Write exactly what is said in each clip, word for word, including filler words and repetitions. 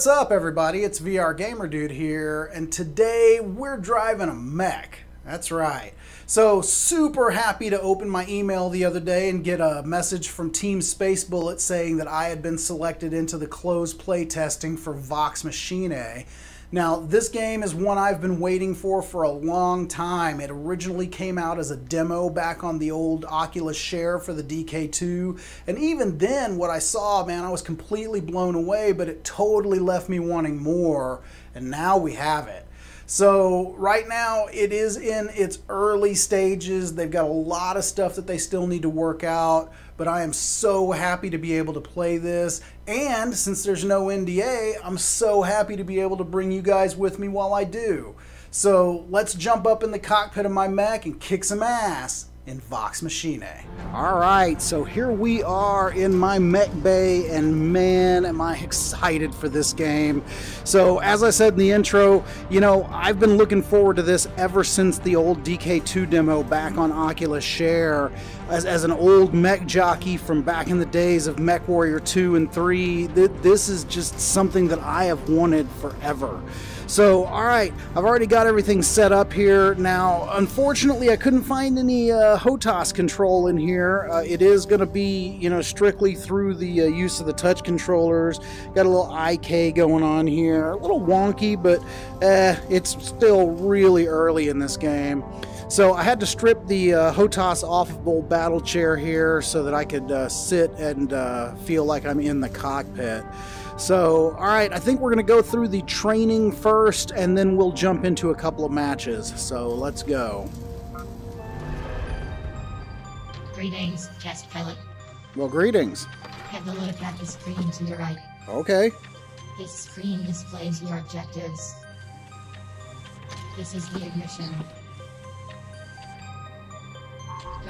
What's up, everybody? It's V R Gamer Dude here, and today we're driving a mech. That's right. So super happy to open my email the other day and get a message from Team Space Bullet saying that I had been selected into the closed play testing for Vox Machinae. Now, this game is one I've been waiting for for a long time. It originally came out as a demo back on the old Oculus Share for the D K two. And even then, what I saw, man, I was completely blown away, but it totally left me wanting more. And now we have it. So right now it is in its early stages. They've got a lot of stuff that they still need to work out, but I am so happy to be able to play this. And since there's no N D A, I'm so happy to be able to bring you guys with me while I do. So let's jump up in the cockpit of my mech and kick some ass in Vox Machinae. All right, so here we are in my mech bay, and man, am I excited for this game. So as I said in the intro, you know, I've been looking forward to this ever since the old D K two demo back on Oculus Share. As, as an old mech jockey from back in the days of Mech Warrior two and three, th this is just something that I have wanted forever. So, all right, I've already got everything set up here. Now, unfortunately, I couldn't find any uh, HOTAS control in here. Uh, it is going to be, you know, strictly through the uh, use of the touch controllers. Got a little I K going on here. A little wonky, but uh, it's still really early in this game. So I had to strip the uh, HOTAS off of old battle chair here so that I could uh, sit and uh, feel like I'm in the cockpit. So, all right, I think we're going to go through the training first, and then we'll jump into a couple of matches. So let's go. Greetings, test pilot. Well, greetings. Have a look at the screen to your right. Okay. This screen displays your objectives. This is the ignition.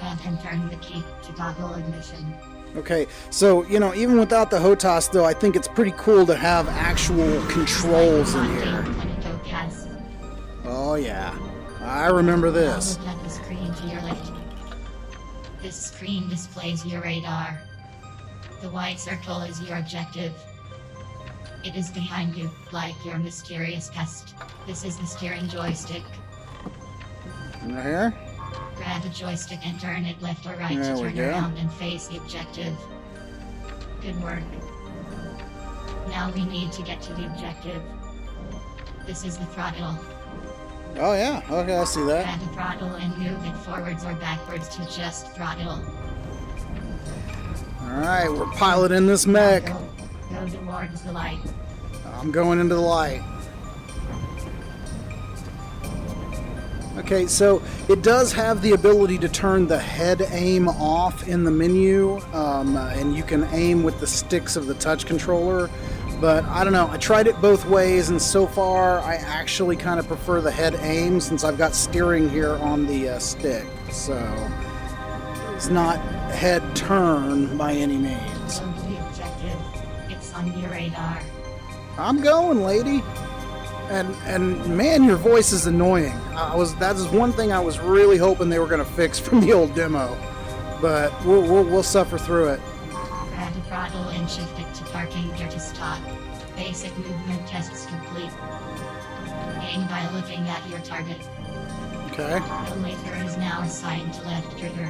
And turn the key to toggle ignition. Okay, so, you know, even without the HOTAS, though, I think it's pretty cool to have actual controls in here. Oh, yeah. I remember this. Look at the screen to your left. This screen displays your radar. The white circle is your objective. It is behind you, like your mysterious pest. This is the steering joystick. Right here? Grab the joystick and turn it left or right there to turn around and face the objective. Good work. Now we need to get to the objective. This is the throttle. Oh yeah, okay, I see that. Grab the throttle and move it forwards or backwards to just throttle. Alright, we're piloting this mech. Go, go towards the light. I'm going into the light. Okay, so it does have the ability to turn the head aim off in the menu, um, and you can aim with the sticks of the touch controller, but I don't know, I tried it both ways, and so far I actually kind of prefer the head aim since I've got steering here on the uh, stick, so it's not head turn by any means. Go to the objective. It's on your radar. I'm going, lady. And, and man, your voice is annoying. I was that is one thing I was really hoping they were going to fix from the old demo, but we'll, we'll, we'll suffer through it. Grab the throttle and shift it to parking gear to stop. Basic movement tests complete. Aim by looking at your target. Okay. The laser is now assigned to left trigger.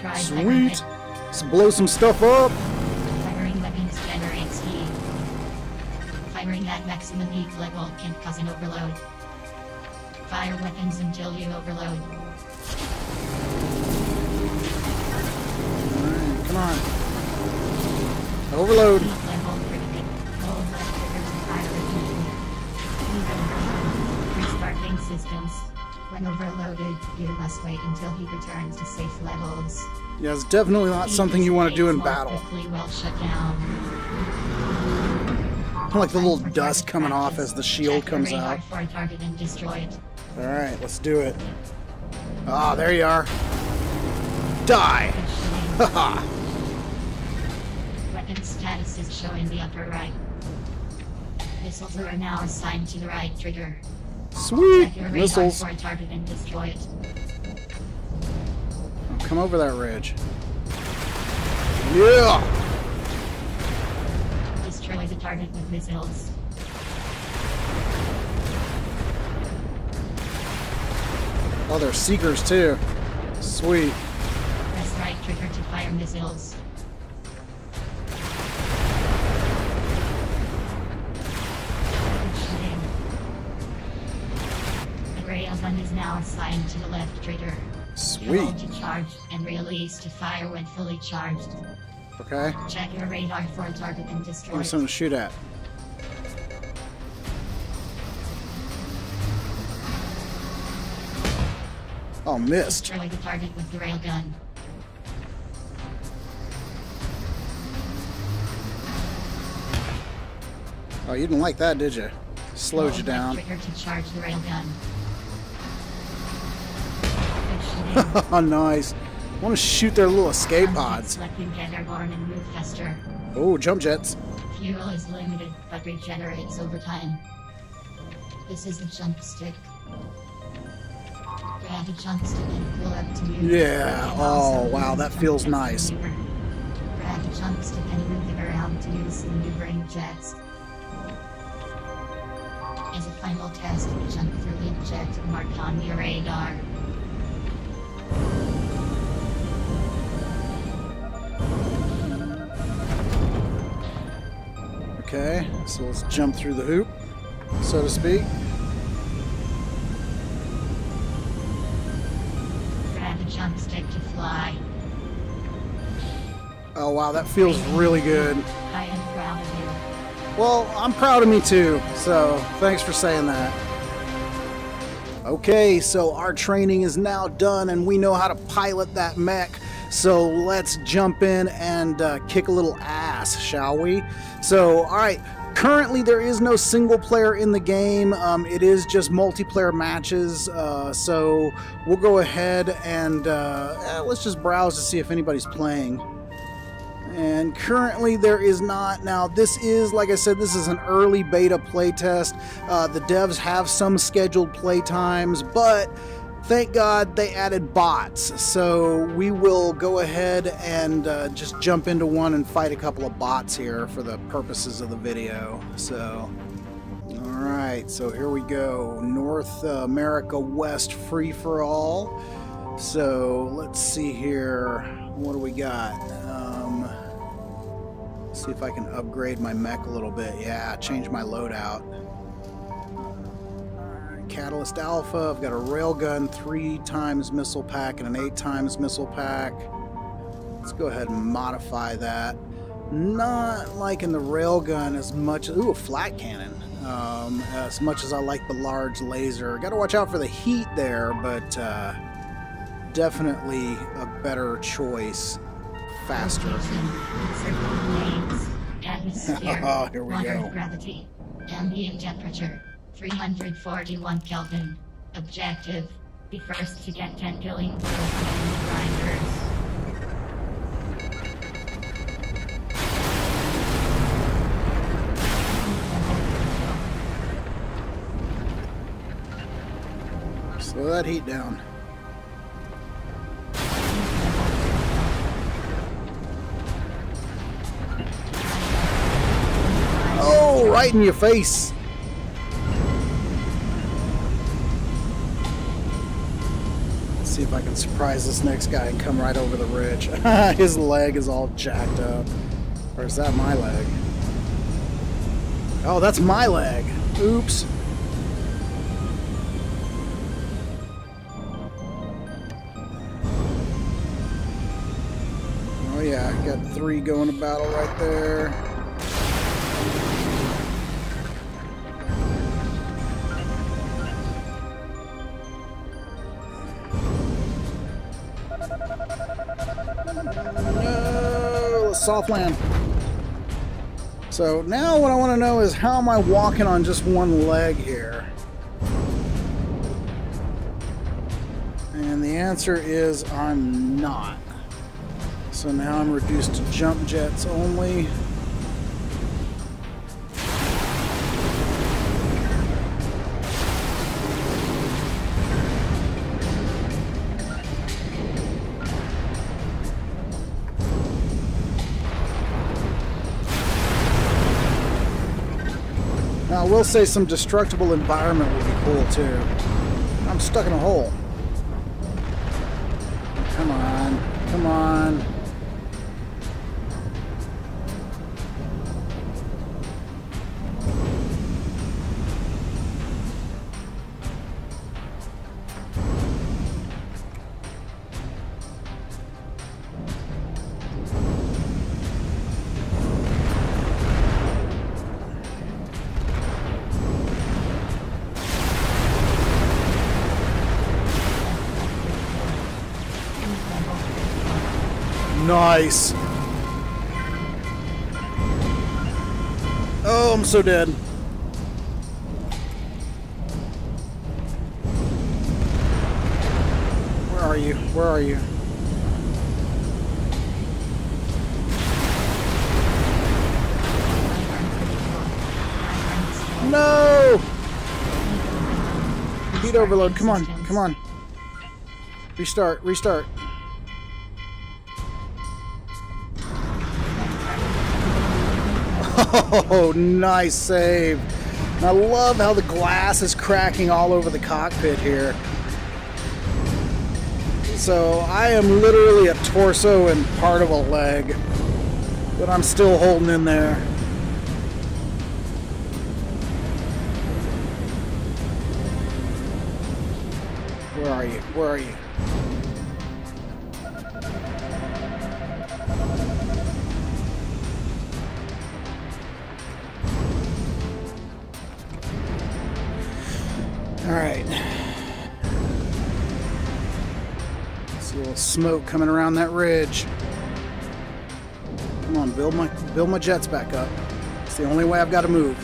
Try sweet. Let's blow some stuff up. Firing weapons generates heat. Firing at maximum heat level can cause an overload. Fire weapons until you overload. Alright, come on. Overload. Heat level critical. Hold left trigger to fire repeatedly. Restarting systems. When overloaded, you must wait until he returns to safe levels. Yeah, it's definitely not something you want to do in battle. Well shut down. I like the little dust coming off as the shield comes out. Alright, let's do it. Ah, oh, there you are. Die! Haha! Weapon status is showing the upper right. Missiles are now assigned to the right trigger. Sweet! Missiles! I'll come over that ridge. Yeah! Destroy the target with missiles. Oh, they're seekers too. Sweet. Press right trigger to fire missiles. The rail gun is now assigned to the left trigger. Sweet. Hold to charge and release to fire when fully charged. Okay. Check your radar for a target and destroy. Give me something to shoot at. Oh, missed. Destroy the target with the railgun. Oh, you didn't like that, did you? Slowed Roll you down. Trigger to charge the railgun. Oh, nice. I want to shoot their little escape pods. And move faster. Oh, jump jets. Fuel is limited, but regenerates over time. This is the jump stick. Yeah, oh wow, that feels nice. As a final test, jump through the objective marked on your radar. Okay, so let's jump through the hoop, so to speak. Jump stick to fly. Oh wow, that feels really good. I am proud of you. Well, I'm proud of me too, so thanks for saying that. Okay, so our training is now done and we know how to pilot that mech, so let's jump in and uh, kick a little ass, shall we? So, alright. Currently, there is no single player in the game. Um, it is just multiplayer matches. Uh, so we'll go ahead and uh, eh, let's just browse to see if anybody's playing. And currently there is not. Now this is, like I said, this is an early beta playtest. Uh, the devs have some scheduled play times, but thank God they added bots. So we will go ahead and uh, just jump into one and fight a couple of bots here for the purposes of the video. So, all right, so here we go. North America West free for all. So let's see here. What do we got? Um, let's see if I can upgrade my mech a little bit. Yeah, change my loadout. Catalyst Alpha. I've got a railgun, three times missile pack, and an eight times missile pack. Let's go ahead and modify that. Not liking the railgun as much. Ooh, a flat cannon. Um, as much as I like the large laser. Got to watch out for the heat there, but uh, definitely a better choice. Faster. Oh, here we go. Gravity. Ambient temperature. three hundred forty-one Kelvin. Objective: be first to get ten killing blows from the grinders. Slow that heat down. Oh, right in your face. See if I can surprise this next guy and come right over the ridge. His leg is all jacked up. Or is that my leg? Oh, that's my leg. Oops. Oh yeah, I got three going to battle right there. Soft land. So now what I want to know is how am I walking on just one leg here? And the answer is I'm not. So now I'm reduced to jump jets only. I will say some destructible environment would be cool too. I'm stuck in a hole. Come on. Come on. Nice. Oh, I'm so dead. Where are you? Where are you? No! Heat overload. Come on. Come on. Restart. Restart. Oh, nice save. And I love how the glass is cracking all over the cockpit here. So I am literally a torso and part of a leg, but I'm still holding in there. Where are you? Where are you? Smoke coming around that ridge. Come on, build my build my jets back up. It's the only way I've got to move.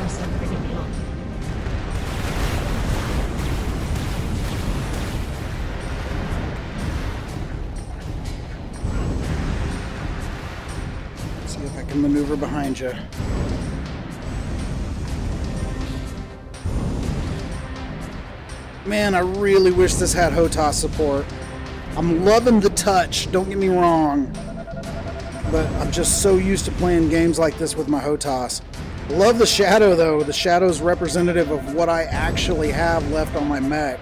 Let's see if I can maneuver behind you. Man, I really wish this had HOTAS support. I'm loving the touch, don't get me wrong. But I'm just so used to playing games like this with my HOTAS. Love the shadow though. The shadow's representative of what I actually have left on my mech.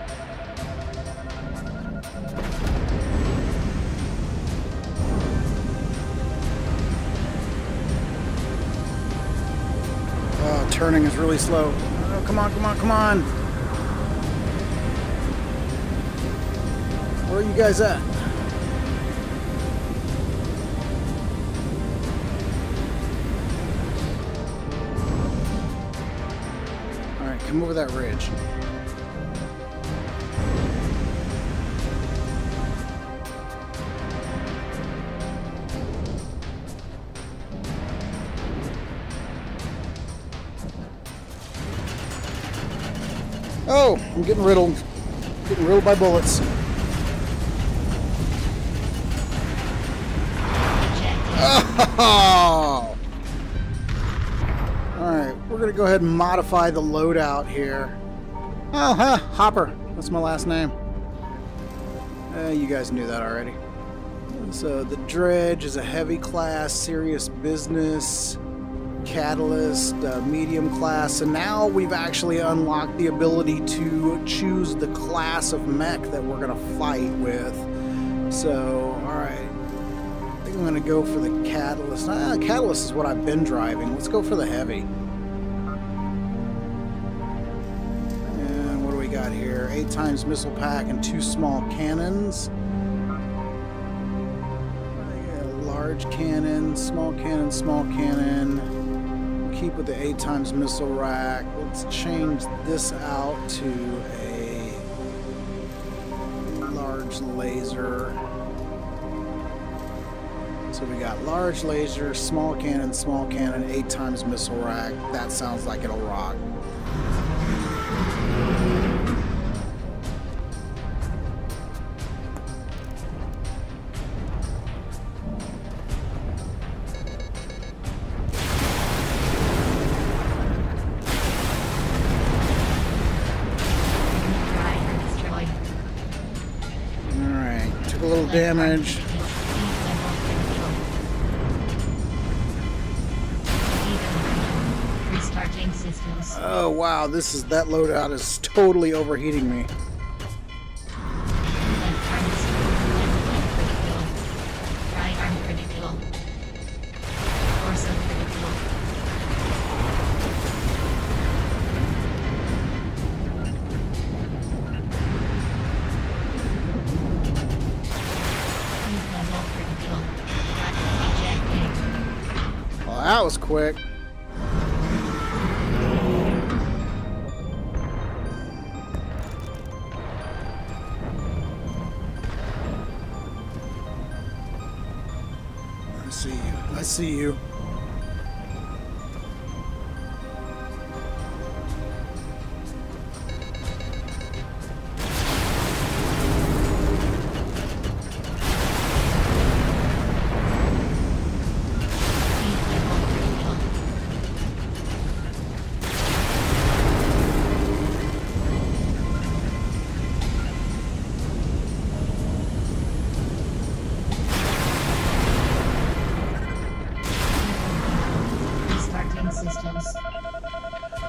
Oh, turning is really slow. Oh, come on, come on, come on. Where are you guys at? All right, come over that ridge. Oh, I'm getting riddled. Getting riddled by bullets. Oh. Alright, we're going to go ahead and modify the loadout here. Oh, huh, Hopper. That's my last name. Uh, you guys knew that already. So, the Dredge is a heavy class, serious business, catalyst, uh, medium class. And now we've actually unlocked the ability to choose the class of mech that we're going to fight with. So, alright. I'm going to go for the catalyst. Ah, catalyst is what I've been driving. Let's go for the heavy. And what do we got here? Eight times missile pack and two small cannons. Large cannon, small cannon, small cannon. We'll keep with the eight times missile rack. Let's change this out to a large laser. So we got large laser, small cannon, small cannon, eight times missile rack. That sounds like it'll rock. All right, took a little damage. systems. Oh wow, this is that loadout is totally overheating me. That was quick. I see you. I see you.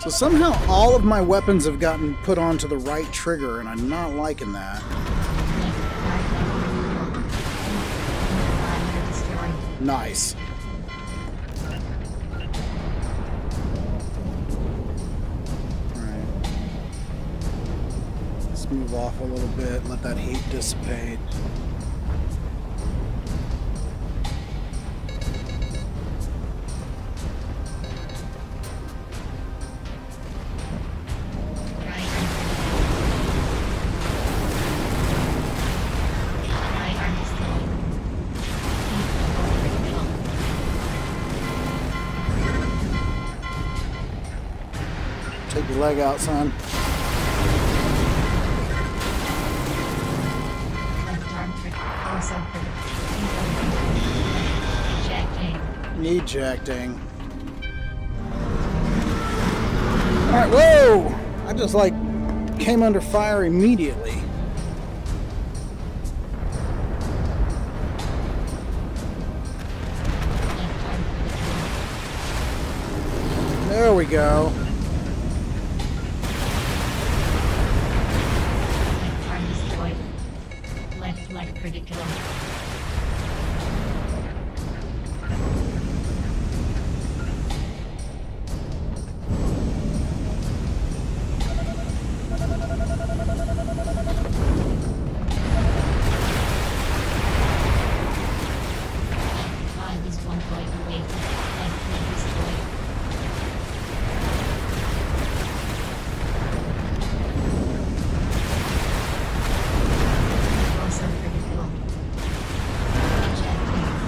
So somehow all of my weapons have gotten put onto the right trigger, and I'm not liking that. Nice. Alright. Let's move off a little bit, let that heat dissipate. Take your leg out, son. Ejecting. Alright, whoa! I just like came under fire immediately. There we go.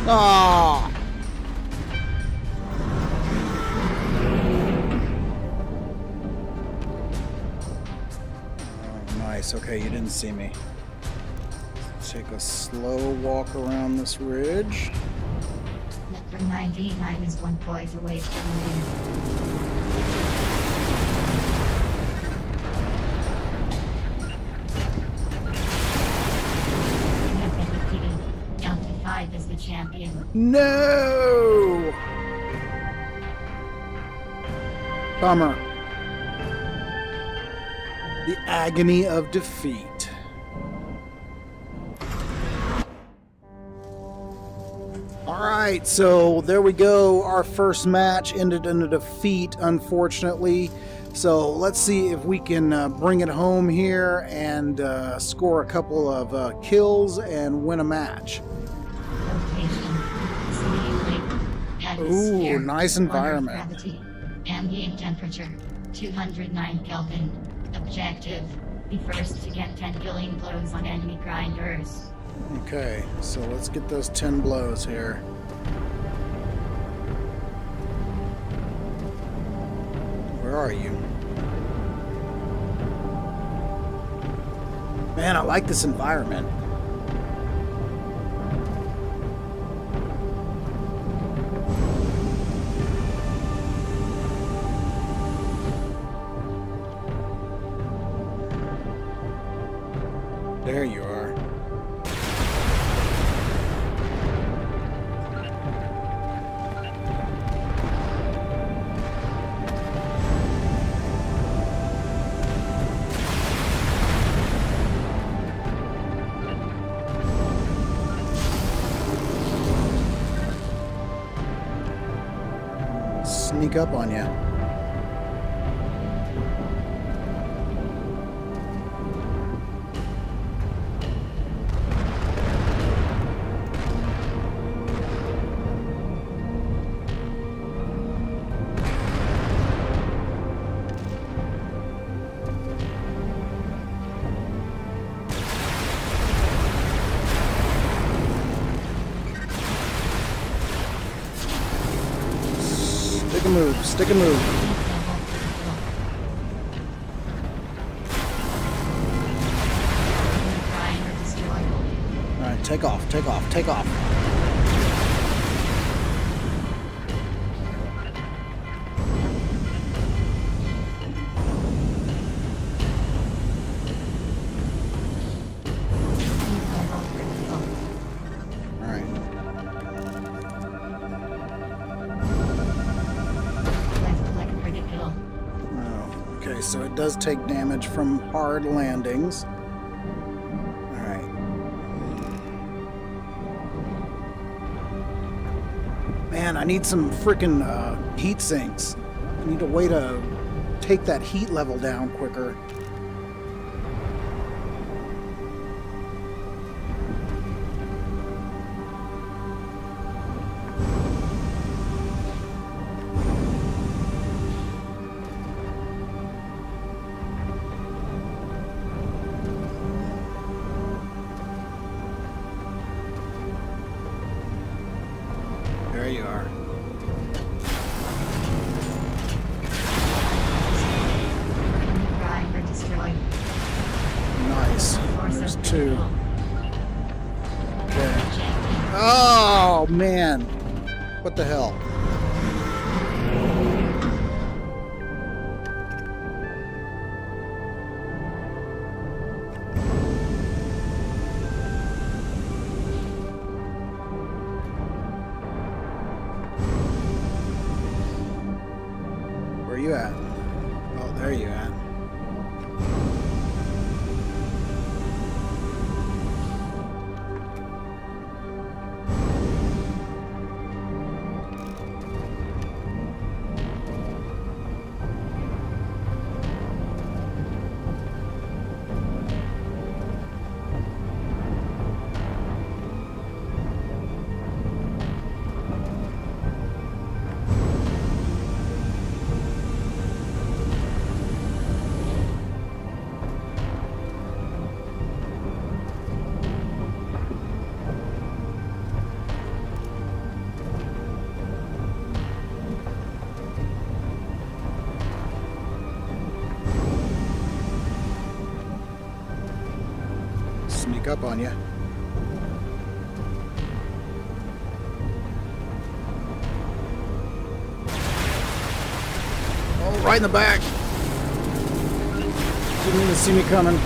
Ah. Oh, nice. Okay, you didn't see me. Let's take a slow walk around this ridge. Number ninety-nine is one point away from me. Champion. No! Bummer. The agony of defeat. Alright, so there we go. Our first match ended in a defeat, unfortunately. So let's see if we can uh, bring it home here and uh, score a couple of uh, kills and win a match. Ooh, nice environment. Gravity. Ambient temperature, two hundred nine Kelvin. Objective, be first to get ten killing blows on enemy grinders. Okay, so let's get those ten blows here. Where are you? Man, I like this environment. There you are. up on you. Move, stick a move. Alright, take off, take off, take off. So it does take damage from hard landings. All right. Man, I need some freaking uh, heat sinks. I need a way to take that heat level down quicker. There you are. Nice. There's two. Okay. Oh, man. What the hell? Where you at? Oh, there you at. Sneak up on you. Oh, right in the back. Didn't even see me coming.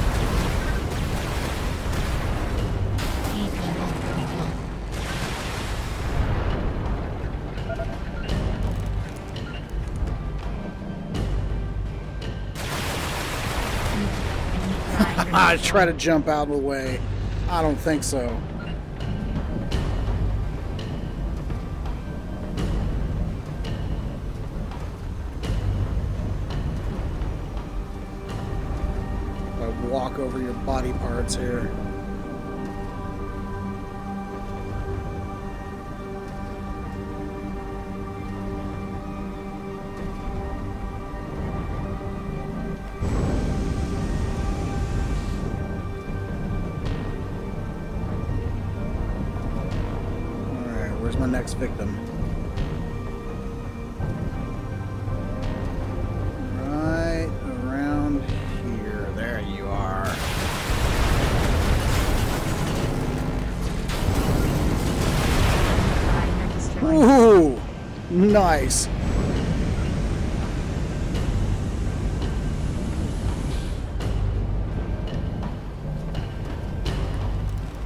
I try to jump out of the way. I don't think so. I walk over your body parts here. My next victim. Right around here. There you are. Ooh! Nice.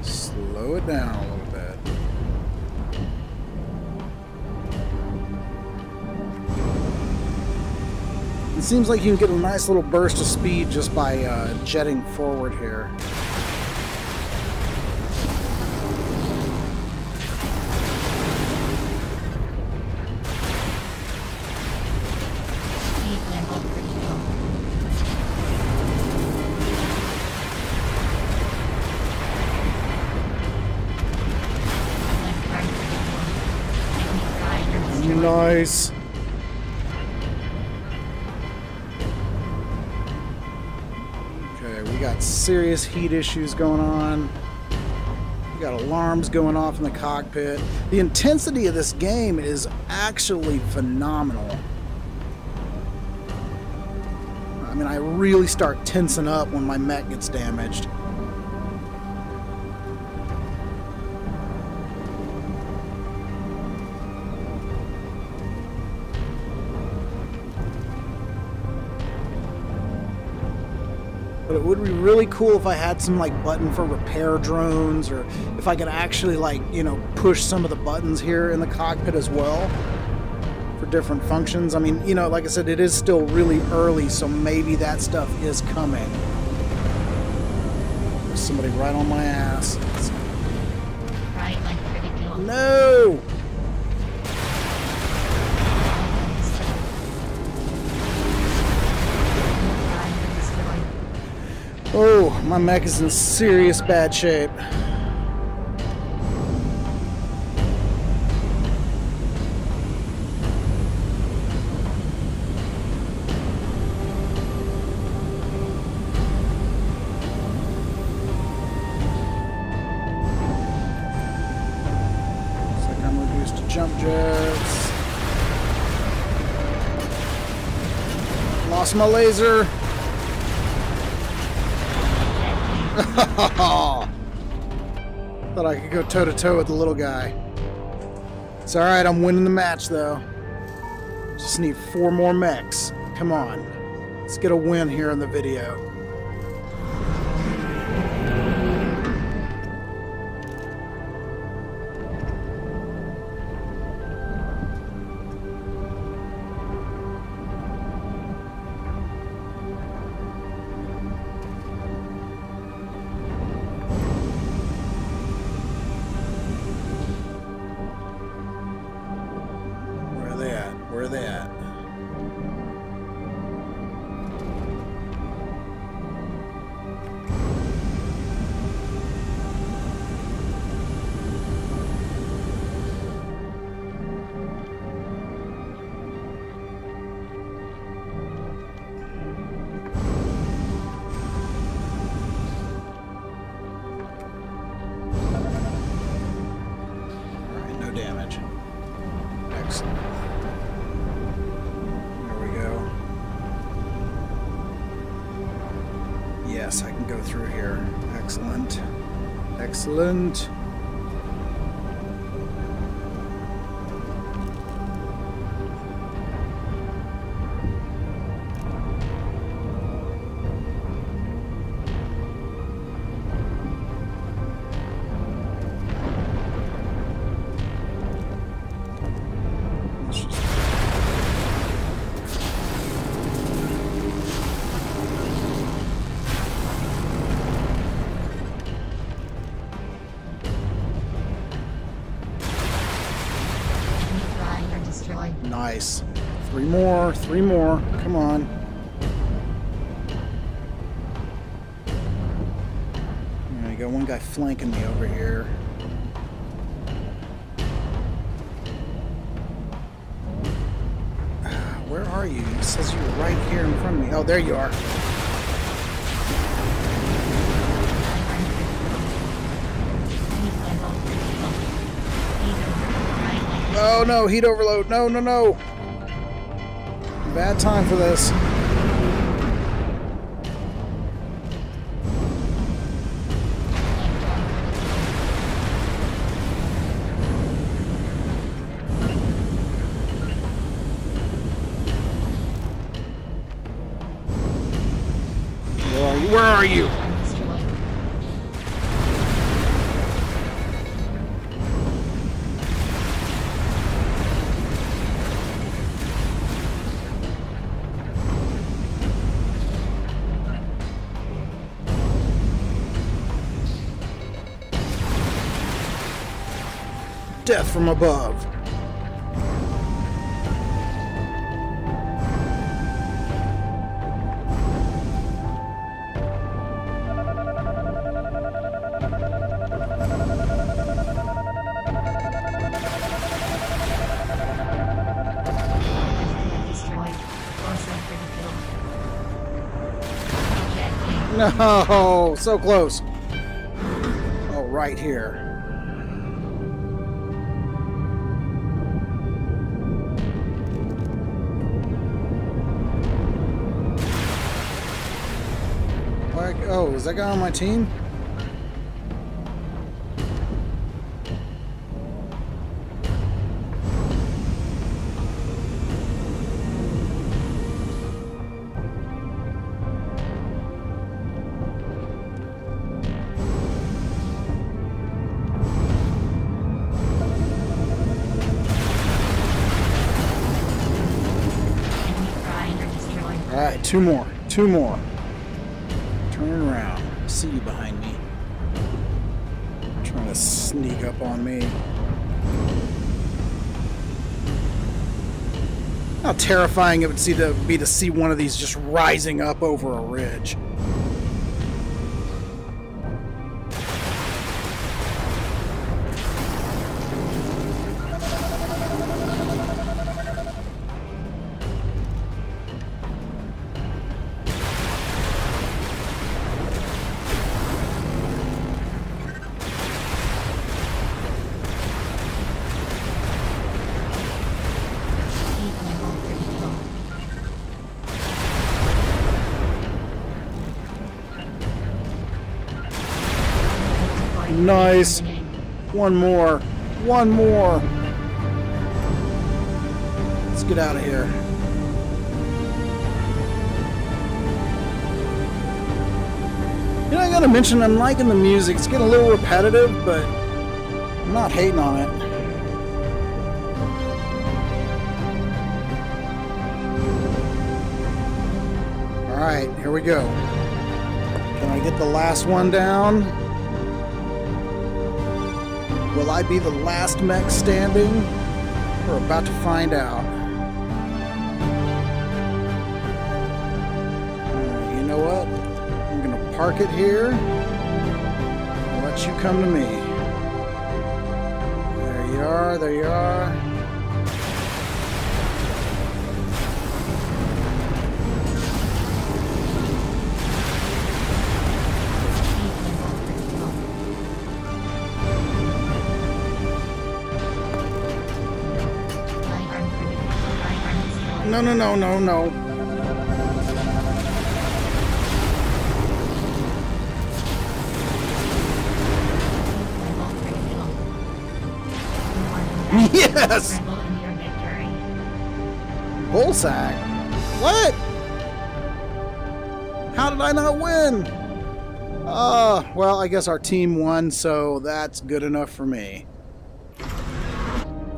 Slow it down a little bit. It seems like you can get a nice little burst of speed just by uh, jetting forward here. guys. Okay, we got serious heat issues going on. We got alarms going off in the cockpit. The intensity of this game is actually phenomenal. I mean, I really start tensing up when my mech gets damaged. But it would be really cool if I had some like button for repair drones, or if I could actually like, you know, push some of the buttons here in the cockpit as well for different functions. I mean, you know, like I said, it is still really early, so maybe that stuff is coming. There's somebody right on my ass. No! Oh, my mech is in serious bad shape. Looks like I'm reduced to jump jets. Lost my laser. Thought I could go toe-to-toe with the little guy. It's alright, I'm winning the match though. Just need four more mechs. Come on. Let's get a win here in the video. Yes, I can go through here. Excellent. Excellent. Nice. Three more, three more. Come on. There you go. One guy flanking me over here. Where are you? It says you're right here in front of me. Oh, there you are. Oh no, heat overload. No, no, no. Bad time for this. Where are you? Where are you? Death from above. No, so close. Oh, right here. Like, oh, is that guy on my team? Two more. Two more. Turn around. I see you behind me. You're trying to sneak up on me. How terrifying it would see to, be to see one of these just rising up over a ridge. Nice. One more. One more. Let's get out of here. You know, I gotta mention, I'm liking the music. It's getting a little repetitive, but I'm not hating on it. Alright, here we go. Can I get the last one down? Will I be the last mech standing? We're about to find out. You know what? I'm gonna park it here and let you come to me. There you are, there you are. No, no, no, no, no. Yes! Bullseye. What? How did I not win? Uh, well, I guess our team won, so that's good enough for me.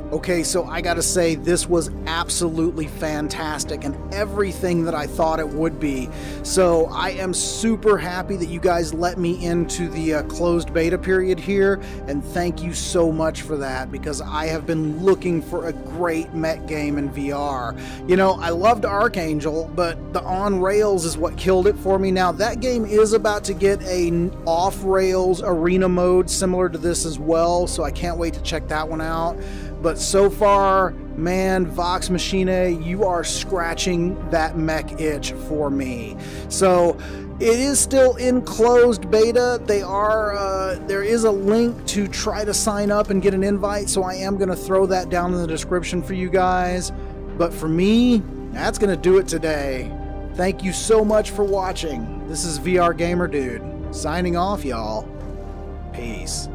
Okay, so I gotta say, this was absolutely fantastic and everything that I thought it would be. So I am super happy that you guys let me into the uh, closed beta period here, and thank you so much for that, because I have been looking for a great mech game in V R. You know, I loved Archangel, but the on rails is what killed it for me. Now that game is about to get an off rails arena mode similar to this as well, so I can't wait to check that one out. But so far, man, Vox Machinae, you are scratching that mech itch for me. So it is still in closed beta. They are, uh, there is a link to try to sign up and get an invite, so I am going to throw that down in the description for you guys. But for me, that's going to do it today. Thank you so much for watching. This is V R Gamer Dude, signing off, y'all. Peace.